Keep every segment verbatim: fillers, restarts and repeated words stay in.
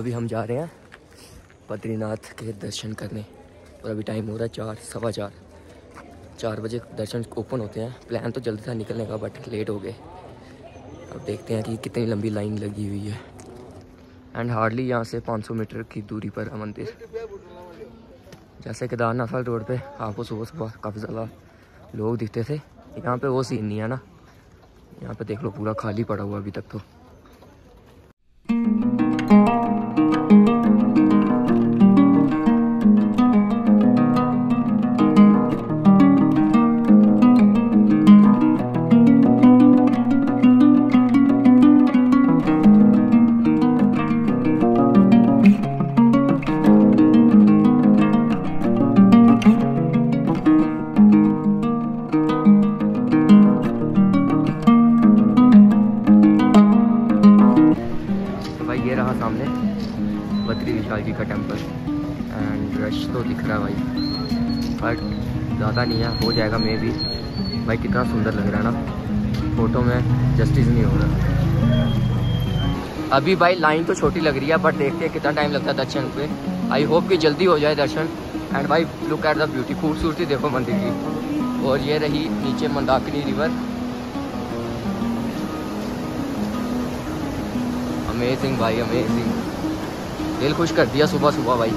अभी हम जा रहे हैं बद्रीनाथ के दर्शन करने और अभी टाइम हो रहा है चार सवा चार चार बजे दर्शन ओपन होते हैं। प्लान तो जल्दी था निकलने का बट लेट हो गए। अब देखते हैं कि कितनी लंबी लाइन लगी हुई है। एंड हार्डली यहाँ से पाँच सौ मीटर की दूरी पर है मंदिर। जैसे केदारनाथ रोड पे आपको सुबह सुबह काफ़ी ज़्यादा लोग दिखते थे, यहाँ पे वो सीन नहीं है ना। यहाँ पे देख लो पूरा खाली पड़ा हुआ अभी तक तो। बद्रीनाथ का टेंपल एंड रश तो दिख रहा है भाई, बट ज़्यादा नहीं है, हो जाएगा मे भी। भाई कितना सुंदर लग रहा है ना, फोटो में जस्टिस नहीं हो रहा। अभी भाई लाइन तो छोटी लग रही है बट देखते हैं कितना टाइम लगता है दर्शन पे। आई होप कि जल्दी हो जाए दर्शन। एंड भाई लुक एट द ब्यूटी, खूबसूरती देखो मंदिर की। और ये रही नीचे मंदाकिनी रिवर, अमेजिंग भाई अमेजिंग, दिल खुश कर दिया सुबह सुबह भाई।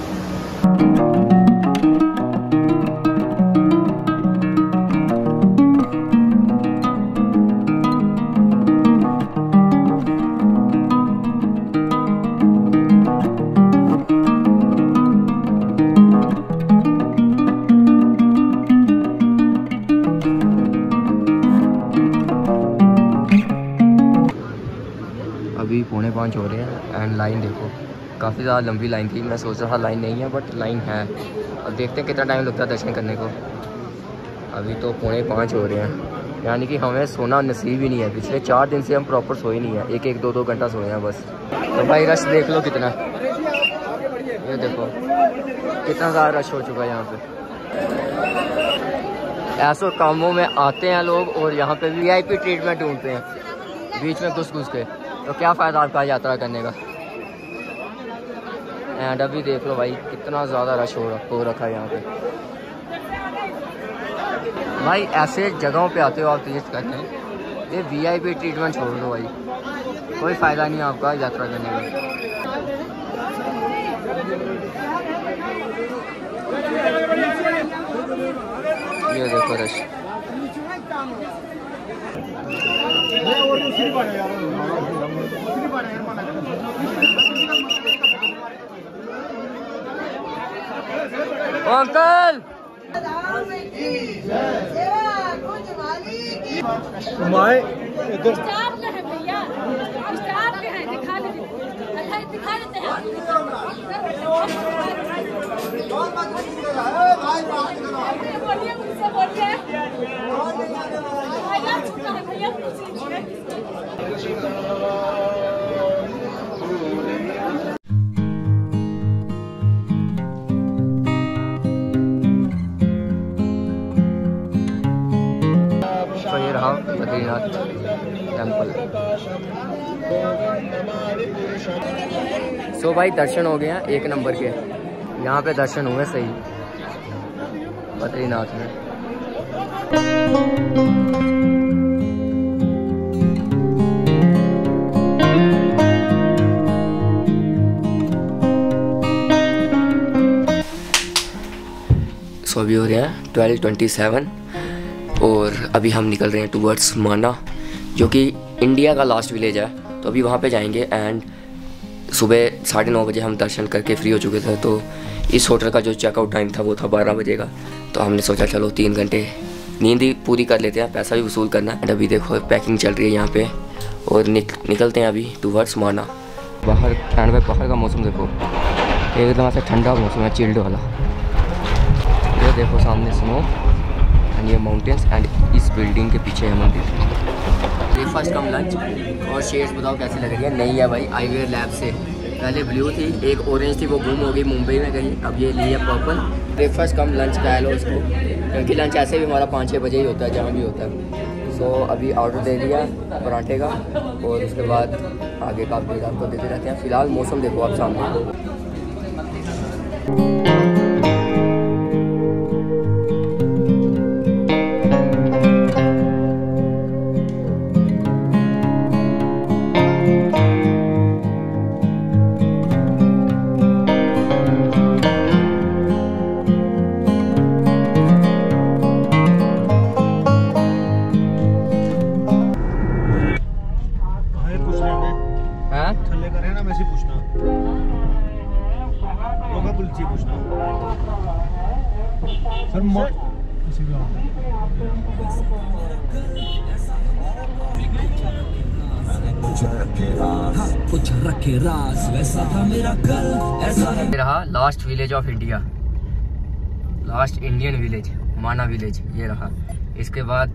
अभी पौने पाँच हो रहे हैं एंड लाइन देखो काफ़ी ज़्यादा लंबी लाइन थी। मैं सोच रहा लाइन नहीं है बट लाइन है। अब देखते हैं कितना टाइम लगता है दर्शन करने को। अभी तो पौने पाँच हो रहे हैं, यानी कि हमें सोना नसीब ही नहीं है। पिछले चार दिन से हम प्रॉपर सोए नहीं है, एक एक दो दो घंटा सोए हैं बस। तो भाई रश देख लो कितना, ये देखो कितना ज़्यादा रश हो चुका है यहाँ पर। ऐसे कामों में आते हैं लोग और यहाँ पर वी आई पी ट्रीटमेंट ढूंढते हैं बीच में घुस घुस के, तो क्या फ़ायदा आपका यात्रा करने का। एंड अभी देख लो भाई कितना ज़्यादा रश हो रखा हो रखा है यहाँ पे। भाई ऐसे जगहों पे आते हो आप तीर्थ करने, ये वी आई पी ट्रीटमेंट छोड़ दो भाई, कोई फ़ायदा नहीं आपका यात्रा करने का। ये देखो रश। अंकल माए इधर स्टाफ का है भैया, स्टाफ के हैं, दिखा देते दिखा देते हैं। भैया भैया बद्रीनाथ टेम्पल। सो भाई दर्शन हो गए हैं एक नंबर के, यहाँ पे दर्शन हुए सही बद्रीनाथ में। सो अभी हो रहे हैं ट्वेल्व ट्वेंटी सेवन और अभी हम निकल रहे हैं टूवर्ड्स माना, जो कि इंडिया का लास्ट विलेज है। तो अभी वहाँ पे जाएंगे एंड सुबह साढ़े नौ बजे हम दर्शन करके फ्री हो चुके थे। तो इस होटल का जो चेकआउट टाइम था वो था बारह बजे का, तो हमने सोचा चलो तीन घंटे नींद ही पूरी कर लेते हैं, पैसा भी वसूल करना है। एंड अभी देखो पैकिंग चल रही है यहाँ पे और निक, निकलते हैं अभी टूवर्ड्स माना। बाहर ठंड में बाहर का मौसम देखो, एकदम ऐसा ठंडा मौसम है, चिल्ड वाला। ये देखो सामने स्नो, ये माउंटेन्स एंड इस बिल्डिंग के पीछे है मंदिर। ब्रेकफास्ट कम लंच और शेड्स बताओ कैसे लग रही है। नहीं है भाई, आईवेयर लैब से पहले ब्लू थी, एक ऑरेंज थी, वो गुम हो गई मुंबई में कहीं, अब ये ली है पर्पल। ब्रेकफास्ट कम लंच कह लो इसको, क्योंकि लंच ऐसे भी हमारा पाँच छः बजे ही होता है जहाँ भी होता है। सो so, अभी ऑर्डर दे दिया पराठे का और उसके बाद आगे का अपडेट आपको देते रहते हैं। फिलहाल मौसम देखो आप सामने। कुछ रखे राज वैसा था मेरा कल ऐसा है। रहा last village of India, last Indian village Mana village ये रहा। इसके बाद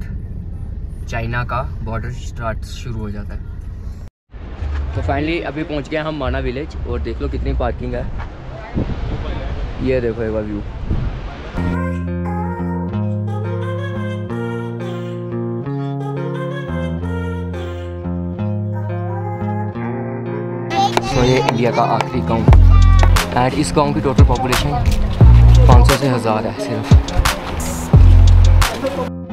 चाइना का बॉर्डर स्टार्ट शुरू हो जाता है। तो फाइनली अभी पहुंच गए हम माना विलेज और देख लो कितनी पार्किंग है। ये देखो एक बार व्यू। तो ये इंडिया का आखिरी गांव एंड इस गांव की टोटल पॉपुलेशन पाँच सौ से हज़ार है सिर्फ।